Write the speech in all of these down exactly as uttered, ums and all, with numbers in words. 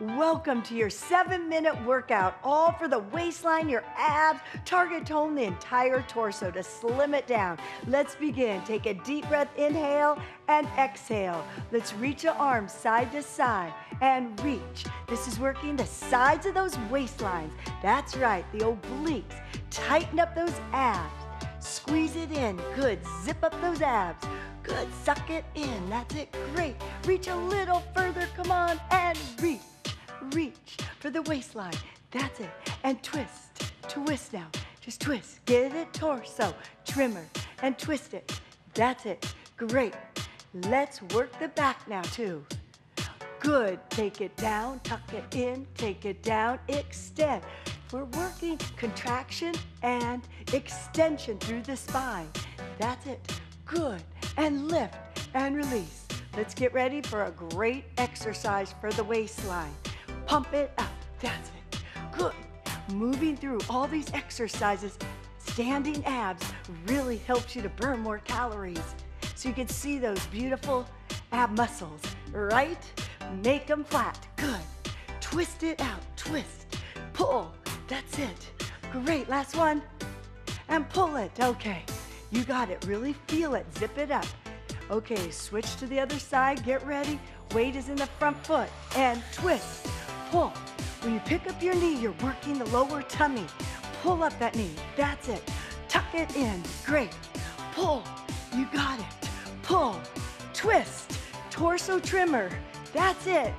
Welcome to your seven minute workout, all for the waistline, your abs, target tone the entire torso to slim it down. Let's begin. Take a deep breath, inhale and exhale. Let's reach the arms side to side and reach. This is working the sides of those waistlines. That's right, the obliques. Tighten up those abs. Squeeze it in, good. Zip up those abs. Good, suck it in, that's it, great. Reach a little further, come on, and reach. Reach for the waistline, that's it. And twist, twist now, just twist. Get it, torso, trimmer, and twist it. That's it, great. Let's work the back now too. Good, take it down, tuck it in, take it down, extend. We're working contraction and extension through the spine. That's it, good. And lift and release. Let's get ready for a great exercise for the waistline. Pump it up, that's it, good. Moving through all these exercises, standing abs really helps you to burn more calories. So you can see those beautiful ab muscles, right? Make them flat, good. Twist it out, twist, pull, that's it. Great, last one, and pull it, okay. You got it, really feel it, zip it up. Okay, switch to the other side, get ready. Weight is in the front foot, and twist, pull. When you pick up your knee, you're working the lower tummy. Pull up that knee, that's it. Tuck it in, great. Pull, you got it, pull. Twist, torso trimmer, that's it.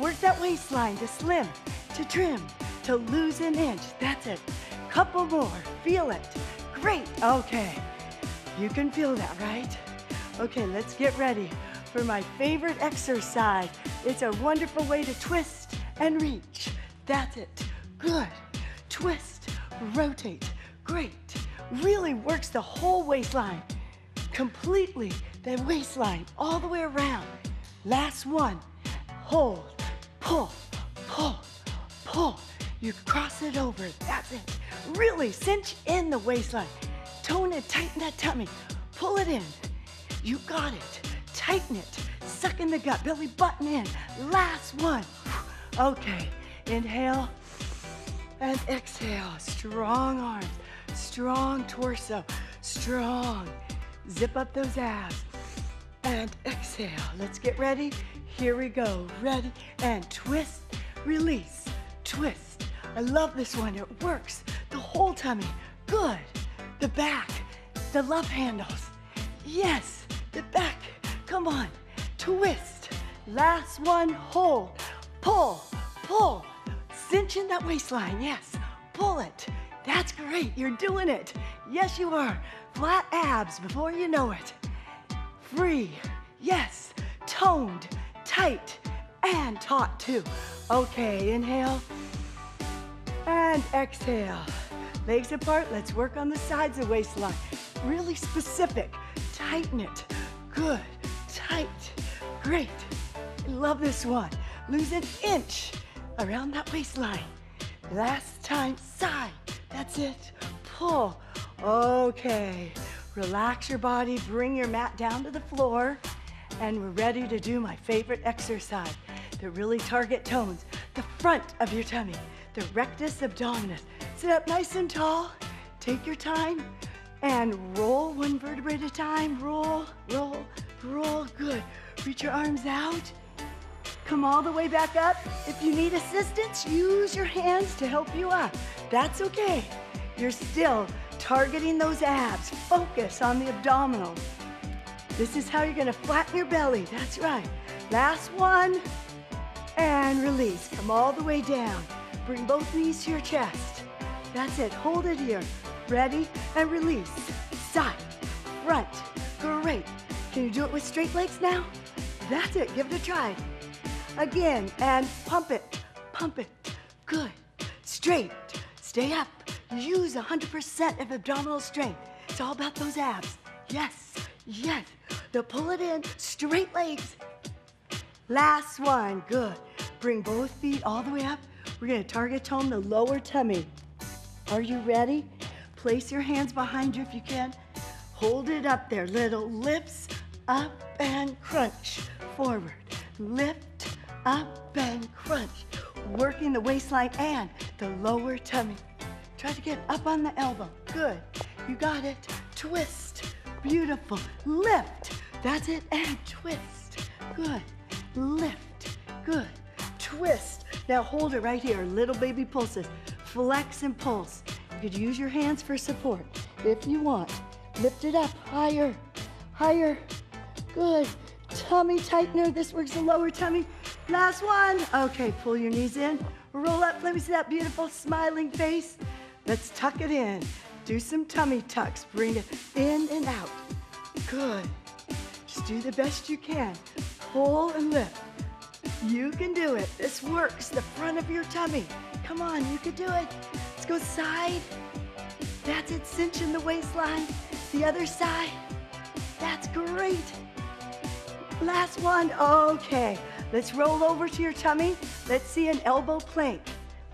Work that waistline to slim, to trim, to lose an inch, that's it. Couple more, feel it, great, okay. You can feel that, right? Okay, let's get ready for my favorite exercise. It's a wonderful way to twist and reach. That's it, good. Twist, rotate, great. Really works the whole waistline, completely the waistline, all the way around. Last one, hold, pull, pull, pull. You cross it over, that's it. Really cinch in the waistline. Tone and tighten that tummy. Pull it in. You got it. Tighten it. Suck in the gut. Belly button in. Last one. Okay. Inhale and exhale. Strong arms. Strong torso. Strong. Zip up those abs. And exhale. Let's get ready. Here we go. Ready. And twist. Release. Twist. I love this one. It works. The whole tummy. Good. The back, the love handles. Yes, the back, come on. Twist, last one, hold. Pull, pull, cinch in that waistline, yes. Pull it, that's great, you're doing it. Yes, you are. Flat abs before you know it. Free, yes, toned, tight, and taut too. Okay, inhale and exhale. Legs apart, let's work on the sides of the waistline. Really specific, tighten it. Good, tight, great. I love this one. Lose an inch around that waistline. Last time, side, that's it. Pull, okay. Relax your body, bring your mat down to the floor, and we're ready to do my favorite exercise that really target tones, the front of your tummy, the rectus abdominis. Sit up nice and tall, take your time, and roll one vertebrae at a time. Roll, roll, roll, good. Reach your arms out, come all the way back up. If you need assistance, use your hands to help you up. That's okay. You're still targeting those abs. Focus on the abdominals. This is how you're gonna flatten your belly, that's right. Last one, and release. Come all the way down. Bring both knees to your chest. That's it, hold it here. Ready, and release. Side, front, great. Can you do it with straight legs now? That's it, give it a try. Again, and pump it, pump it. Good, straight, stay up. Use one hundred percent of abdominal strength. It's all about those abs. Yes, yes. Now pull it in, straight legs. Last one, good. Bring both feet all the way up. We're gonna target tone the lower tummy. Are you ready? Place your hands behind you if you can. Hold it up there, little lifts up and crunch forward. Lift up bang, crunch, working the waistline and the lower tummy. Try to get up on the elbow. Good. You got it. Twist. Beautiful. Lift. That's it. And twist. Good. Lift. Good. Twist. Now hold it right here. Little baby pulses. Flex and pulse. You could use your hands for support if you want. Lift it up. Higher. Higher. Good. Tummy tightener. This works the lower tummy. Last one. Okay, pull your knees in. Roll up. Let me see that beautiful smiling face. Let's tuck it in. Do some tummy tucks. Bring it in and out. Good. Just do the best you can. Pull and lift. You can do it. This works. The front of your tummy. Come on, you can do it. Let's go side. That's it. Cinching the waistline. The other side. That's great. Last one. Okay. Let's roll over to your tummy. Let's see an elbow plank.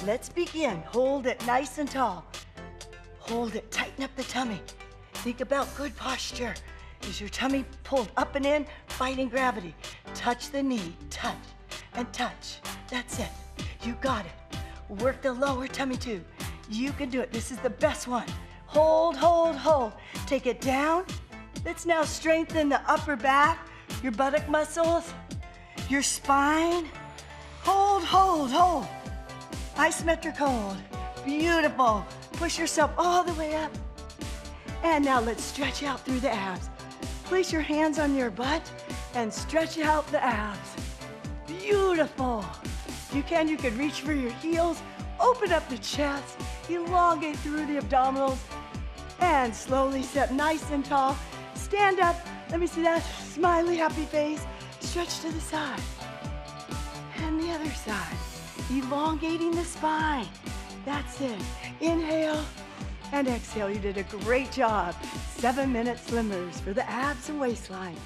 Let's begin. Hold it nice and tall. Hold it. Tighten up the tummy. Think about good posture. Is your tummy pulled up and in, fighting gravity? Touch the knee. Touch and touch. That's it. You got it. Work the lower tummy too. You can do it. This is the best one. Hold, hold, hold. Take it down. Let's now strengthen the upper back, your buttock muscles, your spine. Hold, hold, hold. Isometric hold. Beautiful. Push yourself all the way up. And now let's stretch out through the abs. Place your hands on your butt and stretch out the abs. Beautiful. If you can, you can reach for your heels, open up the chest, elongate through the abdominals, and slowly step nice and tall. Stand up. Let me see that smiley, happy face. Stretch to the side and the other side. Elongating the spine. That's it. Inhale and exhale. You did a great job. Seven minute slimmers for the abs and waistline.